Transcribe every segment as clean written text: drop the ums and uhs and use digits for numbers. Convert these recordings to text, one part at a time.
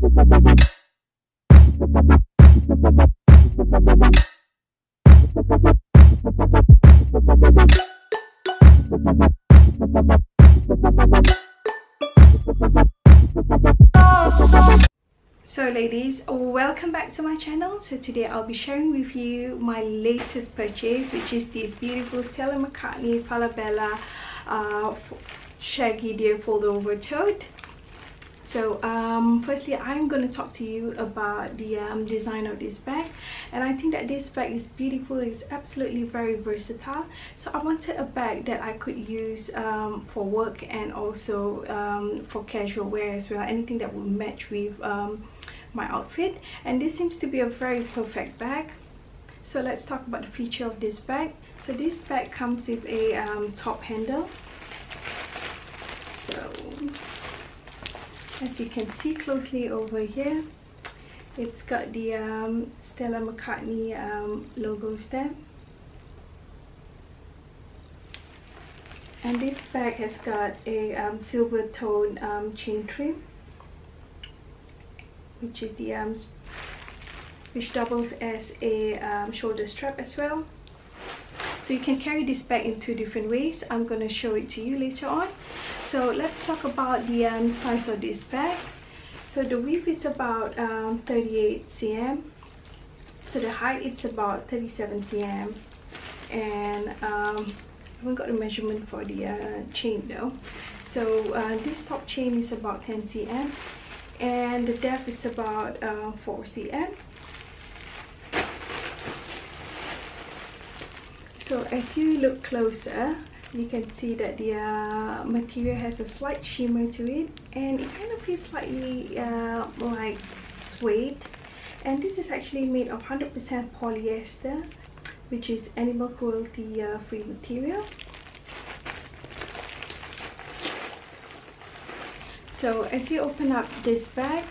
So ladies, welcome back to my channel. So today I'll be sharing with you my latest purchase, which is this beautiful Stella McCartney Falabella Shaggy Deer Fold Over Tote. So firstly, I'm going to talk to you about the design of this bag, and I think that this bag is beautiful. It's absolutely very versatile. So I wanted a bag that I could use for work and also for casual wear as well, anything that will match with my outfit, and this seems to be a very perfect bag. So let's talk about the feature of this bag. So this bag comes with a top handle. So as you can see closely over here, it's got the Stella McCartney logo stamp, and this bag has got a silver tone chin trim, which is the which doubles as a shoulder strap as well. So you can carry this bag in two different ways. I'm going to show it to you later on. So let's talk about the size of this bag. So the width is about 38 cm. So the height is about 37 cm, and I haven't got a measurement for the chain though. So this top chain is about 10 cm, and the depth is about 4 cm. So as you look closer, you can see that the material has a slight shimmer to it, and it kind of feels slightly like suede. And this is actually made of 100% polyester, which is animal cruelty free material. So as you open up this bag,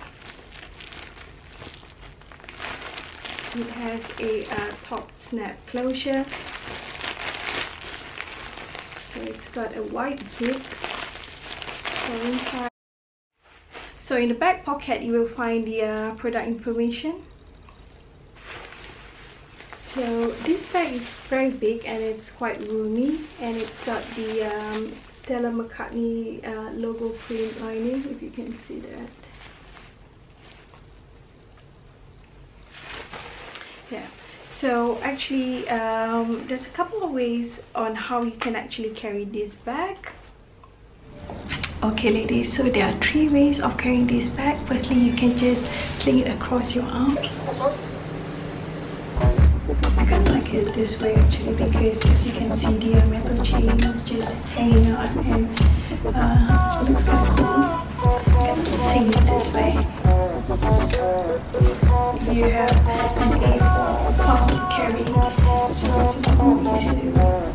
it has a top snap closure. So it's got a wide zip for inside. So in the back pocket, you will find the product information. So this bag is very big and it's quite roomy, and it's got the Stella McCartney logo print lining, if you can see that. Yeah. So actually, there's a couple of ways on how you can actually carry this bag. Okay ladies, so there are three ways of carrying this bag. Firstly, you can just sling it across your arm. I kind of like it this way actually, because as you can see, the metal chain is just hanging out, and it looks kind of cool. You can also sing it this way. You have an A4 pound carry, so it's a lot more easy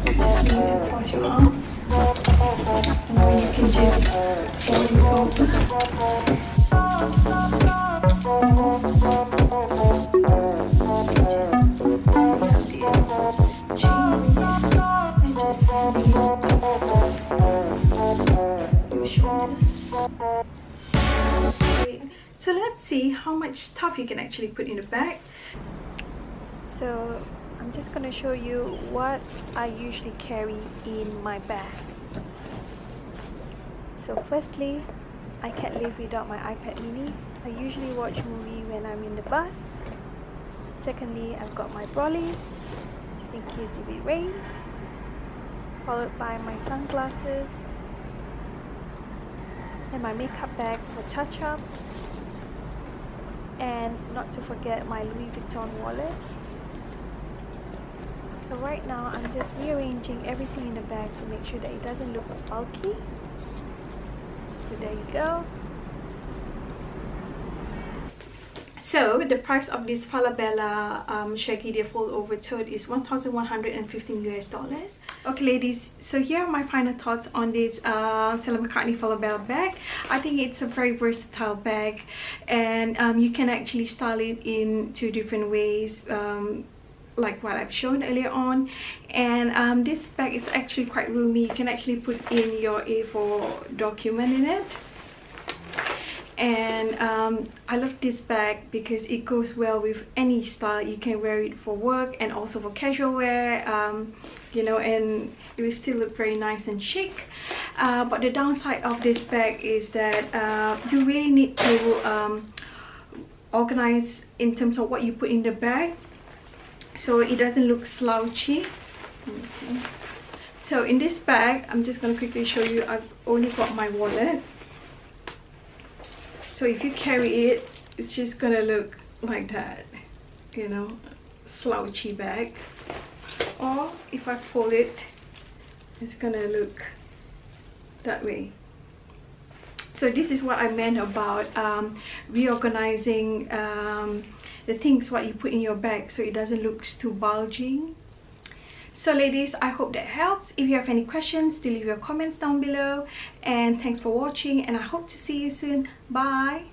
to just lean it across your arms, and then you can just fold it over. You can just put out this chain and just lean it across your shoulders. So let's see how much stuff you can actually put in the bag. So I'm just going to show you what I usually carry in my bag. So firstly, I can't live without my iPad mini. I usually watch movie when I'm in the bus. Secondly, I've got my brolly, just in case if it rains. Followed by my sunglasses. And my makeup bag for touch-ups. And not to forget my Louis Vuitton wallet. So right now I'm just rearranging everything in the bag to make sure that it doesn't look bulky. So there you go. So the price of this Falabella Shaggy Deer Fold Over Tote is $1,115 US. Okay ladies, so here are my final thoughts on this Stella McCartney Falabella bag. I think it's a very versatile bag, and you can actually style it in two different ways, like what I've shown earlier on. And this bag is actually quite roomy. You can actually put in your A4 document in it. And I love this bag because it goes well with any style. You can wear it for work and also for casual wear, you know, and it will still look very nice and chic. But the downside of this bag is that you really need to organize in terms of what you put in the bag, so it doesn't look slouchy. Let me see. So in this bag, I'm just going to quickly show you, I've only got my wallet. So if you carry it, it's just going to look like that, you know, slouchy bag. Or if I fold it, it's going to look that way. So this is what I meant about reorganizing the things what you put in your bag so it doesn't look too bulgy. So ladies, I hope that helps. If you have any questions, do leave your comments down below. And thanks for watching, and I hope to see you soon. Bye!